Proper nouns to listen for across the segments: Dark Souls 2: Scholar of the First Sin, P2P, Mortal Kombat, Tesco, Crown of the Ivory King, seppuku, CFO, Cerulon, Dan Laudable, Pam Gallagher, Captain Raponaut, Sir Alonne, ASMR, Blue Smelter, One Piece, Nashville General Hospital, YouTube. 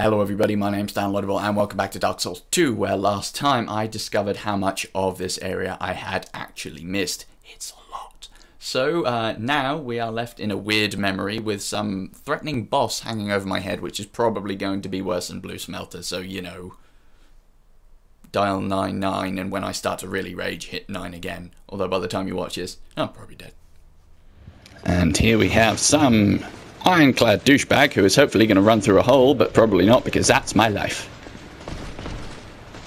Hello everybody, my name's Dan Laudable and welcome back to Dark Souls 2, where last time I discovered how much of this area I had actually missed. It's a lot. So now we are left in a weird memory with some threatening boss hanging over my head, which is probably going to be worse than Blue Smelter, so you know, dial 99 and when I start to really rage, hit 9 again. Although by the time you watch this, I'm probably dead. And here we have some ironclad douchebag who is hopefully going to run through a hole, but probably not because that's my life.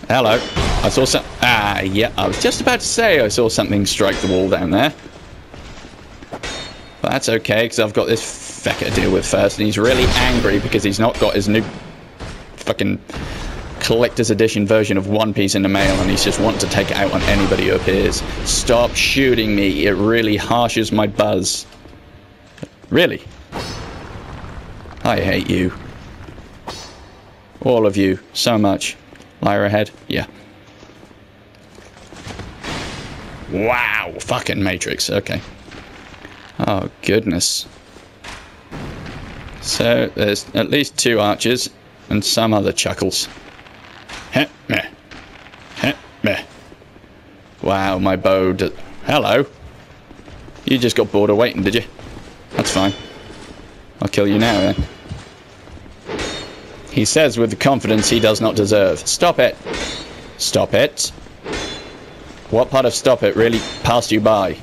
Hello. I saw some... Ah, yeah, I was just about to say I saw something strike the wall down there. But that's okay, because I've got this fecker to deal with first, and he's really angry because he's not got his new fucking collector's edition version of One Piece in the mail, and he's just wanting to take it out on anybody who appears. Stop shooting me. It really harshes my buzz. Really? I hate you. All of you. So much. Lyra head. Yeah. Wow. Fucking Matrix. Okay. Oh, goodness. So, there's at least two archers and some other chuckles. Heh, meh. Heh, meh. Wow, my bow does... Hello. You just got bored of waiting, did you? That's fine. I'll kill you now, then. He says with the confidence he does not deserve. Stop it. Stop it. What part of stop it really passed you by?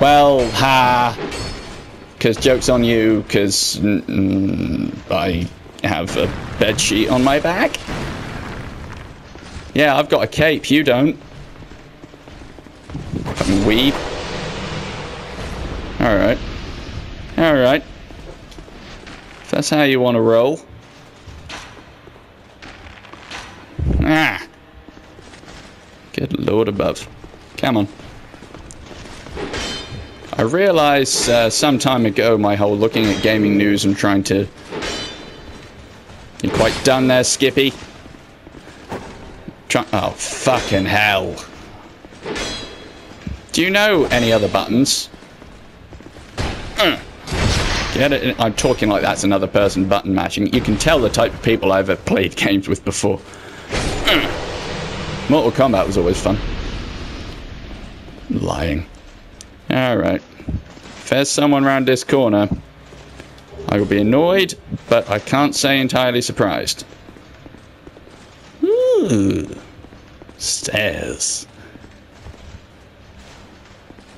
Well, ha. Because joke's on you, because I have a bedsheet on my back. Yeah, I've got a cape. You don't. Fucking weeb. Alright. Alright. If that's how you want to roll. Ah! Good lord above. Come on. I realised some time ago my whole looking at gaming news and trying to... You're quite done there, Skippy. Oh, fucking hell. Do you know any other buttons? Get it? I'm talking like that's another person button matching. You can tell the type of people I've ever played games with before. Mortal Kombat was always fun. Lying. Alright. If there's someone round this corner, I will be annoyed, but I can't say entirely surprised. Ooh. Stairs.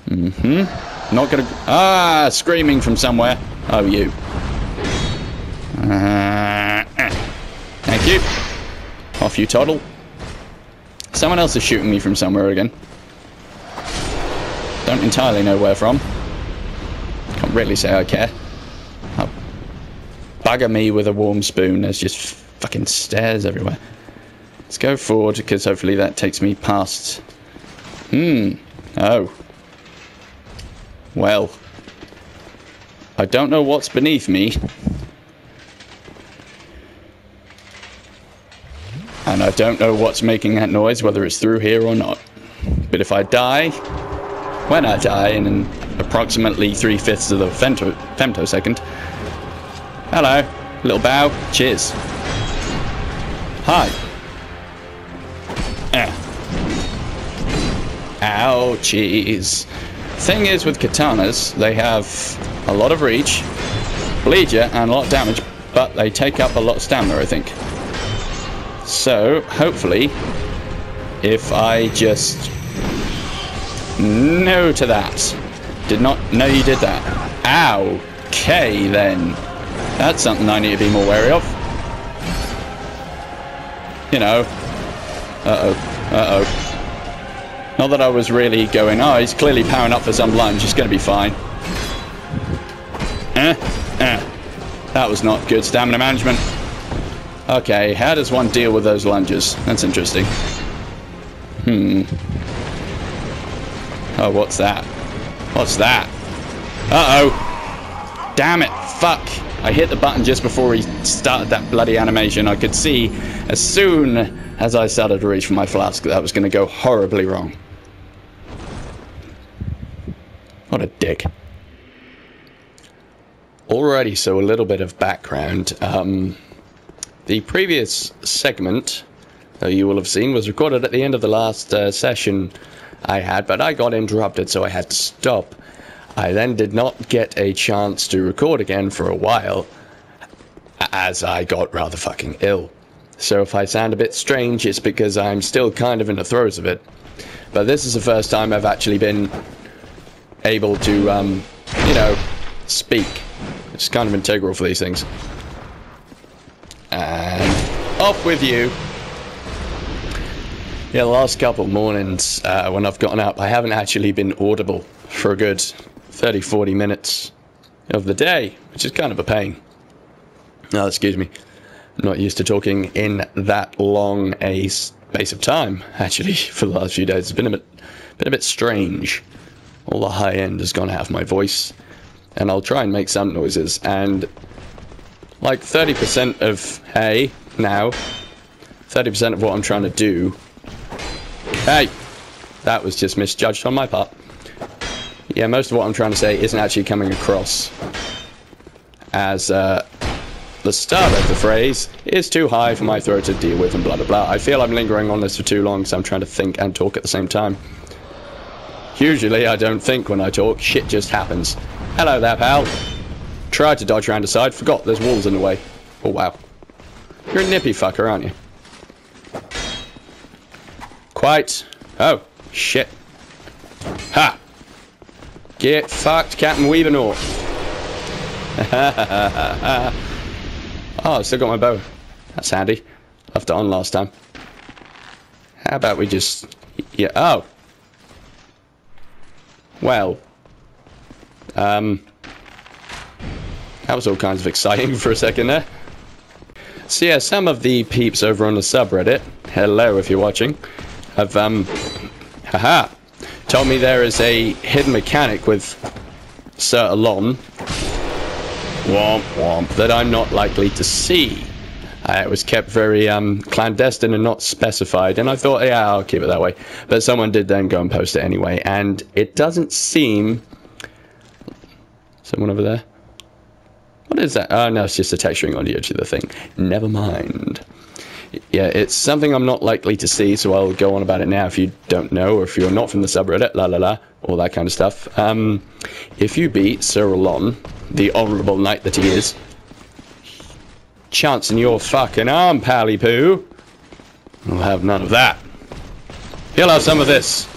Mm-hmm. Not gonna... Ah! Screaming from somewhere. Oh, you. Thank you. Off you toddle. Someone else is shooting me from somewhere again. Don't entirely know where from. Can't really say I care. Oh, bugger me with a warm spoon. There's just fucking stairs everywhere. Let's go forward, because hopefully that takes me past... Oh. Well, I don't know what's beneath me, and I don't know what's making that noise, whether it's through here or not. But if I die, when I die in approximately 3/5 of the femtosecond, hello, little bow, cheers, hi, ow, cheese. Thing is with katanas, they have a lot of reach, bleed you, and a lot of damage, but they take up a lot of stamina, I think. So, hopefully, if I just... No to that. Did not know you did that. Ow. Okay, then. That's something I need to be more wary of. You know. Uh-oh. Uh-oh. Not that I was really going, oh, he's clearly powering up for some lunge. It's going to be fine. That was not good stamina management. Okay, how does one deal with those lunges? That's interesting. Oh, what's that? What's that? Uh-oh. Damn it. Fuck. I hit the button just before he started that bloody animation. I could see as soon as I started to reach for my flask that that was going to go horribly wrong. What a dick. Alrighty, so a little bit of background. The previous segment, you will have seen, was recorded at the end of the last session I had, but I got interrupted, so I had to stop. I then did not get a chance to record again for a while, as I got rather fucking ill. So if I sound a bit strange, it's because I'm still kind of in the throes of it. But this is the first time I've actually been able to, you know, speak. It's kind of integral for these things. And off with you. Yeah, the last couple of mornings when I've gotten up, I haven't actually been audible for a good 30-40 minutes of the day, which is kind of a pain. Oh, excuse me. I'm not used to talking in that long a space of time, actually, for the last few days. It's been a bit strange. All the high end has gone out of my voice. And I'll try and make some noises, and like 30% of, hey, now, 30% of what I'm trying to do, hey, that was just misjudged on my part. Yeah, most of what I'm trying to say isn't actually coming across, as the start of the phrase is too high for my throat to deal with and blah blah blah. I feel I'm lingering on this for too long, so I'm trying to think and talk at the same time. Usually I don't think when I talk, shit just happens. Hello there, pal. Tried to dodge around the side, forgot there's walls in the way. Oh, wow. You're a nippy fucker, aren't you? Quite. Oh, shit. Ha! Get fucked, Captain Weavernaut. Oh, I've still got my bow. That's handy. Left it on last time. How about we just... yeah, oh! Well... that was all kinds of exciting for a second there. So yeah, some of the peeps over on the subreddit, hello if you're watching, have, haha, told me there is a hidden mechanic with Sir Alonne, womp womp, that I'm not likely to see. It was kept very, clandestine and not specified, and I thought, yeah, I'll keep it that way. But someone did then go and post it anyway, and it doesn't seem... someone over there? What is that? Oh, no, it's just the texturing audio to the thing. Never mind. Yeah, it's something I'm not likely to see, so I'll go on about it now if you don't know, or if you're not from the subreddit, la la la, all that kind of stuff. If you beat Sir Alonne, the honourable knight that he is, chancing your fucking arm, pally-poo, we'll have none of that. He'll have some of this.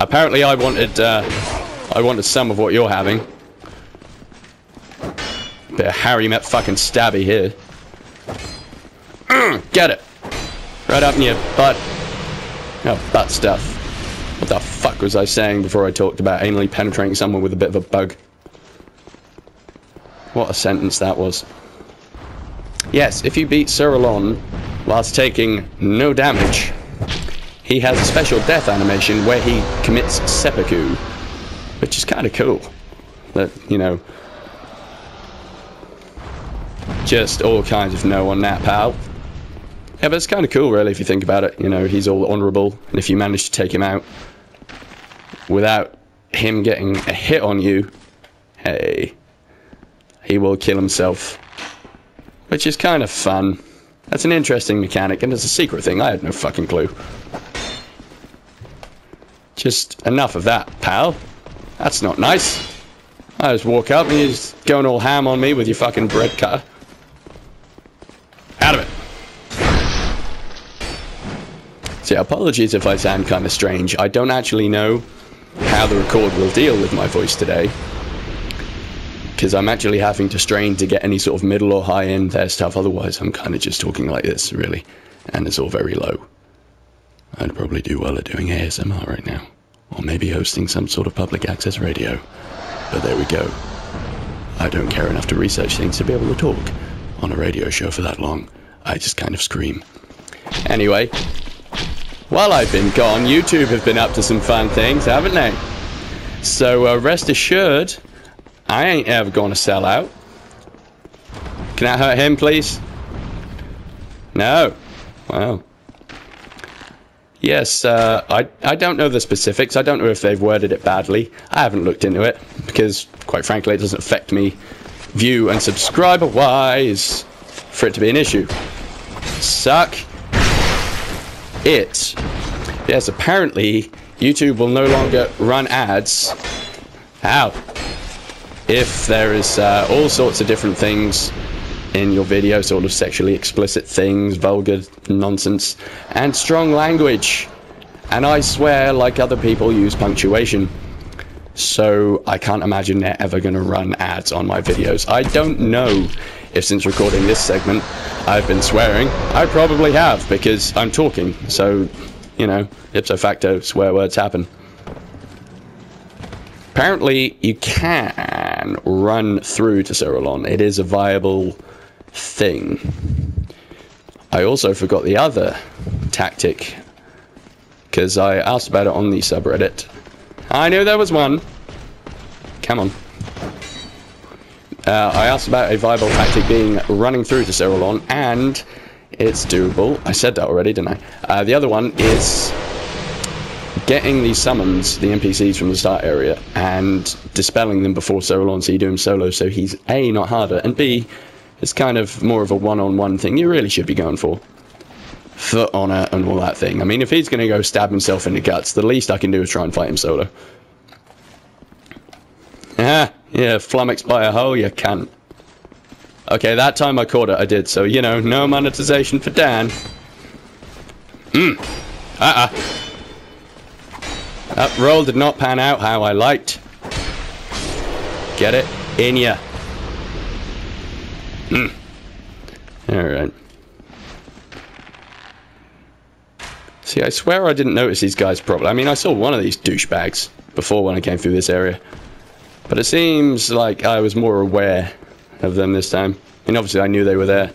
Apparently I wanted some of what you're having. Bit of Harry Met fucking Stabby here. Get it! Right up in your butt. Oh, butt stuff. What the fuck was I saying before I talked about anally penetrating someone with a bit of a bug? What a sentence that was. Yes, if you beat Sir Alonne whilst taking no damage, he has a special death animation where he commits seppuku, which is kind of cool. That, you know... just all kinds of no on that, pal. Yeah, but it's kind of cool, really, if you think about it. You know, he's all honourable, and if you manage to take him out without him getting a hit on you, hey, he will kill himself, which is kind of fun. That's an interesting mechanic, and it's a secret thing. I had no fucking clue. Just enough of that, pal. That's not nice. I just walk up and you're just going all ham on me with your fucking bread cutter. Out of it. See, apologies if I sound kind of strange. I don't actually know how the record will deal with my voice today, because I'm actually having to strain to get any sort of middle or high end there stuff. Otherwise, I'm kind of just talking like this, really. And it's all very low. I'd probably do well at doing ASMR right now. Or maybe hosting some sort of public access radio. But there we go. I don't care enough to research things to be able to talk on a radio show for that long. I just kind of scream. Anyway, while I've been gone, YouTube have been up to some fun things, haven't they? So rest assured, I ain't ever gonna sell out. Can I hurt him, please? No. Wow. Yes, I don't know the specifics. I don't know if they've worded it badly. I haven't looked into it, because, quite frankly, it doesn't affect me view and subscriber wise for it to be an issue. Suck it. Yes, apparently YouTube will no longer run ads. How? If there is all sorts of different things in your video, sort of sexually explicit things, vulgar nonsense, and strong language. And I swear like other people use punctuation. So I can't imagine they're ever going to run ads on my videos. I don't know if since recording this segment I've been swearing. I probably have, because I'm talking. So, you know, ipso facto, swear words happen. Apparently, you can run through to Cerulon. It is a viable thing. I also forgot the other tactic, because I asked about it on the subreddit. I knew there was one. Come on. I asked about a viable tactic being running through to Cerulon, and it's doable. I said that already, didn't I? The other one is getting the summons, the NPCs from the start area, and dispelling them before Cerulon, so you do him solo, so he's A, not harder, and B, it's kind of more of a one-on-one thing you really should be going for. For honor and all that thing. I mean, if he's going to go stab himself in the guts, the least I can do is try and fight him solo. Ah, yeah, flummoxed by a hole, you cunt. Okay, that time I caught it, I did, so, you know, no monetization for Dan. That roll did not pan out how I liked. Get it in ya. Alright. See, I swear I didn't notice these guys properly. I mean, I saw one of these douchebags before when I came through this area. But it seems like I was more aware of them this time. I mean, obviously I knew they were there.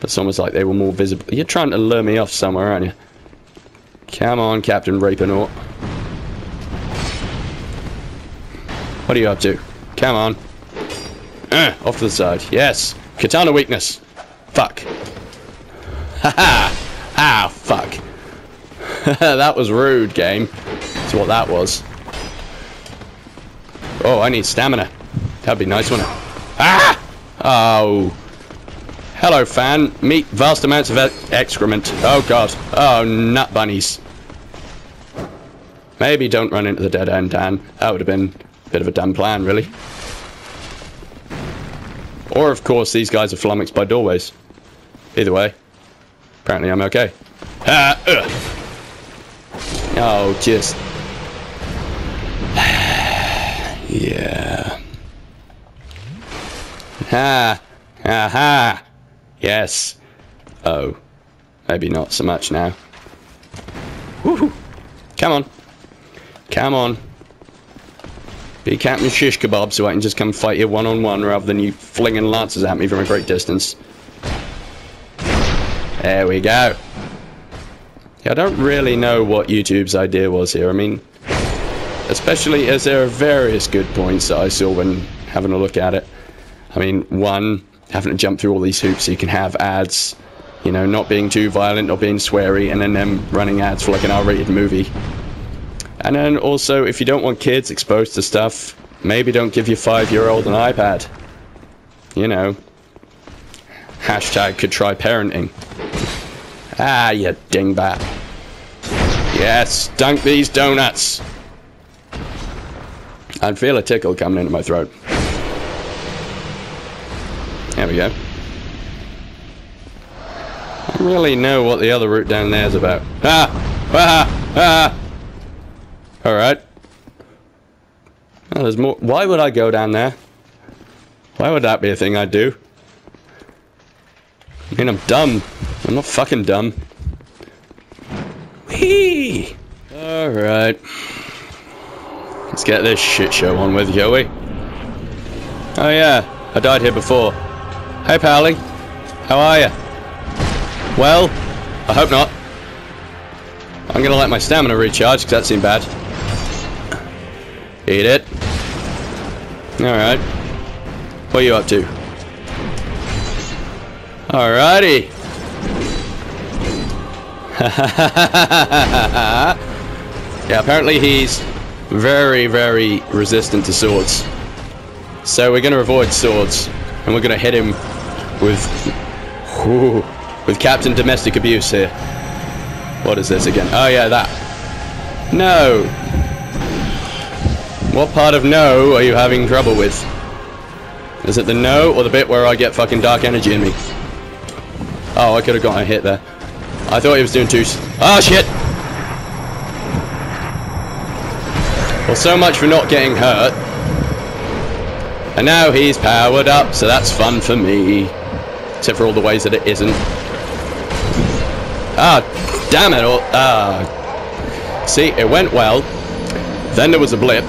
But it's almost like they were more visible. You're trying to lure me off somewhere, aren't you? Come on, Captain Raponaut. What are you up to? Come on. Off to the side. Yes. Katana weakness. Fuck. Haha. Ah, fuck. That was rude, game. That's what that was. Oh, I need stamina. That'd be nice, wouldn't it? Ah! Oh. Hello, fan. Meet vast amounts of excrement. Oh, God. Oh, nut bunnies. Maybe don't run into the dead end, Dan. That would have been a bit of a dumb plan, really. Or, of course, these guys are flummoxed by doorways. Either way, apparently I'm okay. Ah! Ugh. Oh, just... yeah. Ha! Aha! Yes. Oh. Maybe not so much now. Woohoo! Come on. Come on. Be Captain Shish Kebab so I can just come fight you one-on-one rather than you flinging lances at me from a great distance. There we go. I don't really know what YouTube's idea was here. I mean, especially as there are various good points that I saw when having a look at it. I mean, one, having to jump through all these hoops so you can have ads, you know, not being too violent, not being sweary, and then them running ads for like an R-rated movie. And then also, if you don't want kids exposed to stuff, maybe don't give your 5-year-old an iPad. You know, hashtag could try parenting. Ah, you dingbat. Yes, dunk these donuts. I feel a tickle coming into my throat. There we go. I don't really know what the other route down there is about. Ah! Ah! Ah! Alright. Well, there's more. Why would I go down there? Why would that be a thing I'd do? I mean, I'm dumb. I'm not fucking dumb. Whee! Alright. Let's get this shit show on with, shall we? Oh yeah, I died here before. Hey, Pally. How are ya? Well, I hope not. I'm gonna let my stamina recharge, because that seemed bad. Eat it. Alright. What are you up to? Alrighty. Yeah, apparently he's very, very resistant to swords. So we're going to avoid swords, and we're going to hit him with Captain Domestic Abuse here. What is this again? Oh yeah, that. No. What part of no are you having trouble with? Is it the no or the bit where I get fucking dark energy in me? Oh, I could have gotten a hit there. I thought he was doing two. Ah, shit! Well, so much for not getting hurt. And now he's powered up, so that's fun for me. Except for all the ways that it isn't. Ah, damn it all. Ah. See, it went well. Then there was a blip.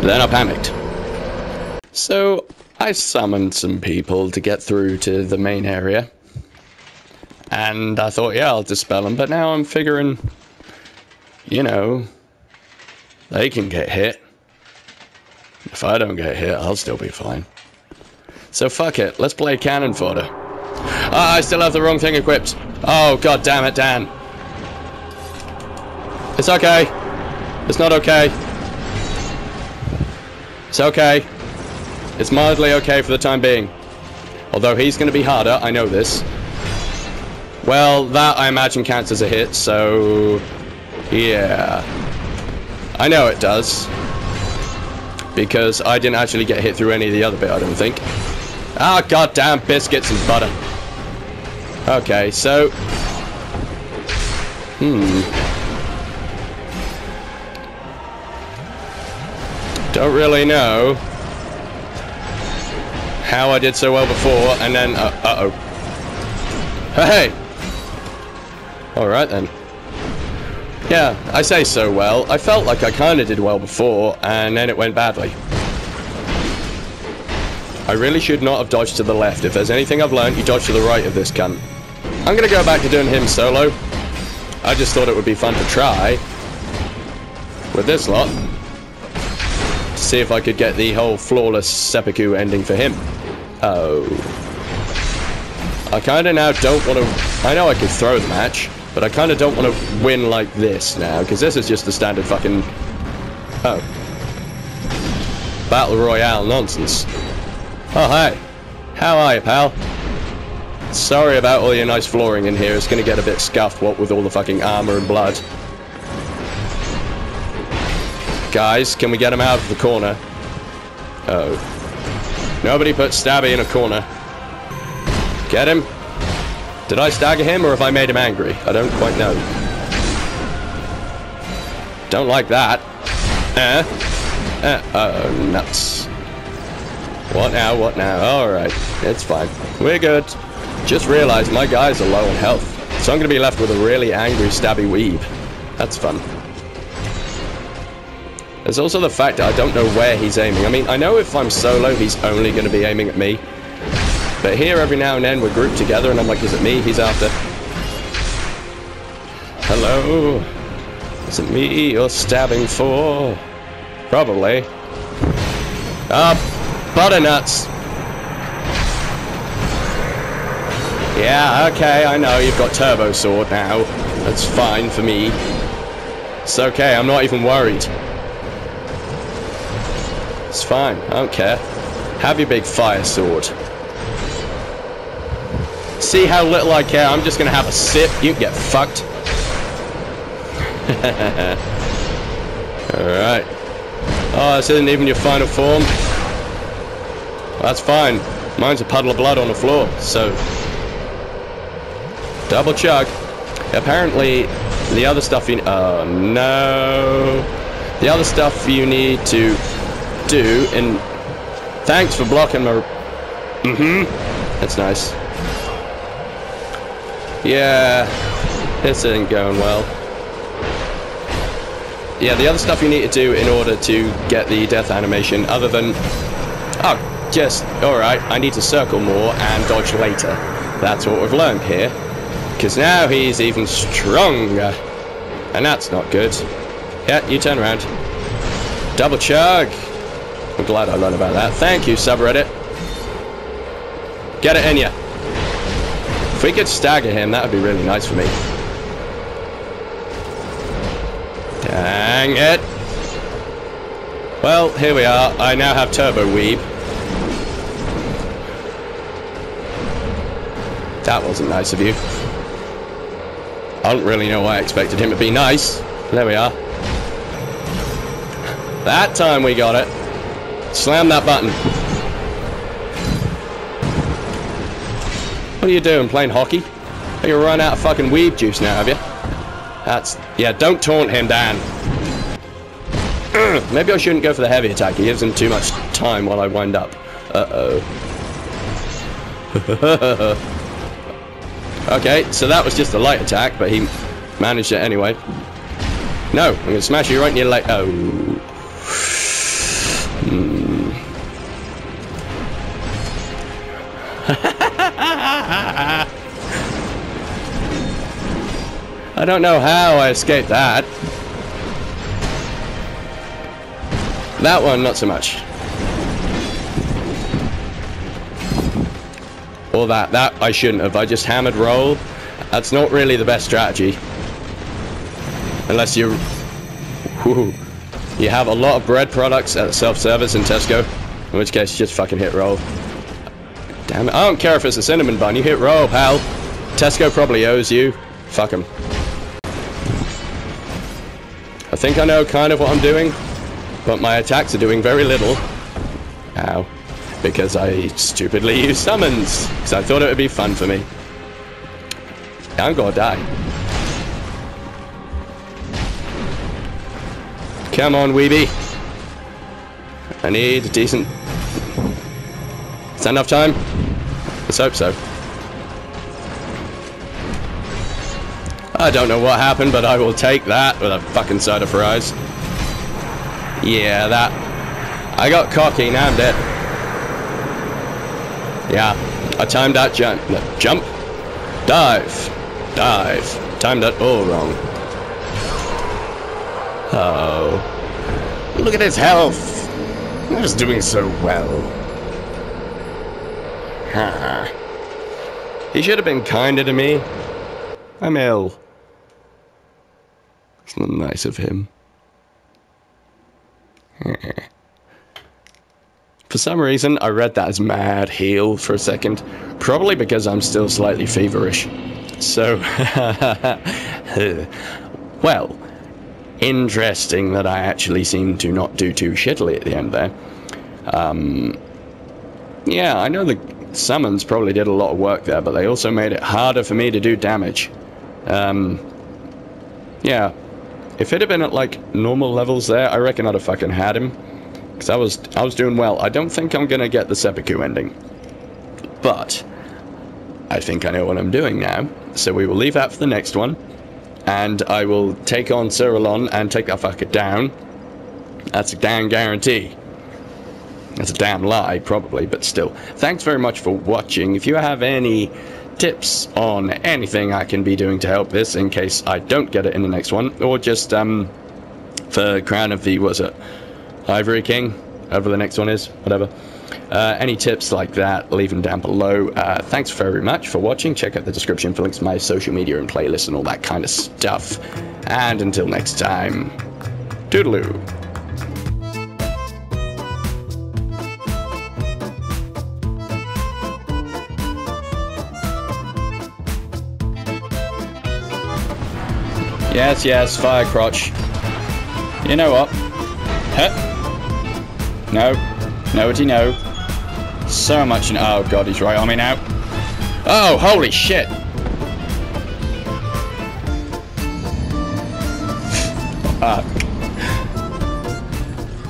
Then I panicked. So, I summoned some people to get through to the main area. And I thought, yeah, I'll dispel them. But now I'm figuring, you know, they can get hit. If I don't get hit, I'll still be fine. So fuck it, let's play cannon fodder. Ah, I still have the wrong thing equipped. Oh, god damn it, Dan. It's okay. It's not okay. It's okay. It's mildly okay for the time being. Although he's going to be harder, I know this. Well, that I imagine counts as a hit, so... yeah. I know it does, because I didn't actually get hit through any of the other bit, I don't think. Ah, goddamn biscuits and butter. Okay, so... Don't really know how I did so well before, and then... uh-oh. Hey! Alright then. Yeah, I say so well. I felt like I kind of did well before, and then it went badly. I really should not have dodged to the left. If there's anything I've learned, you dodge to the right of this cunt. I'm going to go back to doing him solo. I just thought it would be fun to try with this lot. See if I could get the whole flawless seppuku ending for him. Oh. I kind of now don't want to... I know I could throw the match. But I kind of don't want to win like this now, because this is just the standard fucking... oh. Battle Royale nonsense. Oh, hi. How are you, pal? Sorry about all your nice flooring in here. It's going to get a bit scuffed, what with all the fucking armor and blood. Guys, can we get him out of the corner? Oh. Nobody put Stabby in a corner. Get him. Did I stagger him, or have I made him angry? I don't quite know. Don't like that. Oh, nuts. What now, what now? Alright, it's fine. We're good. Just realised my guys are low on health, so I'm going to be left with a really angry stabby weeb. That's fun. There's also the fact that I don't know where he's aiming. I mean, I know if I'm solo, he's only going to be aiming at me. But here, every now and then, we're grouped together, and I'm like, is it me he's after? Hello? Is it me you're stabbing for? Probably. Ah, butternuts! Yeah, okay, I know, you've got Turbo Sword now. That's fine for me. It's okay, I'm not even worried. It's fine, I don't care. Have your big fire sword. See how little I care, I'm just gonna have a sip, you can get fucked. Alright. Oh, this isn't even your final form. That's fine. Mine's a puddle of blood on the floor, so... double chug. Apparently, the other stuff you... oh, no. The other stuff you need to do, and... thanks for blocking my... That's nice. Yeah, this isn't going well. Yeah, the other stuff you need to do in order to get the death animation, other than... oh, just, alright, I need to circle more and dodge later. That's what we've learned here. Because now he's even stronger. And that's not good. Yeah, you turn around. Double chug! I'm glad I learned about that. Thank you, subreddit. Get it in ya. If we could stagger him, that would be really nice for me. Dang it. Well, here we are. I now have Turbo Weeb. That wasn't nice of you. I don't really know why I expected him to be nice. There we are. That time we got it. Slam that button. What are you doing, playing hockey? You run out of fucking weeb juice now, have you? That's... yeah, don't taunt him, Dan. Maybe I shouldn't go for the heavy attack. He gives him too much time while I wind up. Uh-oh. Okay, so that was just a light attack, but he managed it anyway. No, I'm going to smash you right near your leg. Oh. I don't know how I escaped that. That one, not so much. Or that I shouldn't have. I just hammered roll. That's not really the best strategy, unless you have a lot of bread products at self-service in Tesco, in which case you just fucking hit roll. Damn it, I don't care if it's a cinnamon bun, you hit roll, pal. Tesco probably owes you. Fuck them. I think I know kind of what I'm doing, but my attacks are doing very little. Ow. Because I stupidly used summons, because I thought it would be fun for me. I'm gonna die. Come on, Weeby. I need a decent... is that enough time? Let's hope so. I don't know what happened, but I will take that with a fucking side of fries. Yeah, that... I got cocky, now I'm dead. Yeah, I timed that jump. No, jump? Dive. Dive. Timed that all wrong. Oh. Look at his health. He's doing so well. Ha. He should have been kinder to me. I'm ill. It's not nice of him. For some reason, I read that as mad heel for a second. Probably because I'm still slightly feverish. So, well, interesting that I actually seem to not do too shittily at the end there. Yeah, I know the summons probably did a lot of work there, but they also made it harder for me to do damage. Yeah, if it had been at, like, normal levels there, I reckon I'd have fucking had him. Because I was doing well. I don't think I'm going to get the seppuku ending. But I think I know what I'm doing now. So we will leave that for the next one. And I will take on Cerulon and take that fucker down. That's a damn guarantee. That's a damn lie, probably, but still. Thanks very much for watching. If you have any tips on anything I can be doing to help this in case I don't get it in the next one, or just for Crown of the... was it? Ivory King, whatever the next one is, whatever. Any tips like that, leave them down below. Thanks very much for watching. Check out the description for links to my social media and playlists and all that kind of stuff. And until next time, toodaloo. Yes, yes, fire crotch. You know what? Huh? No. Nobody know. So much in... oh god, he's right on me now. Oh, holy shit! Fuck.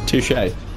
Touché.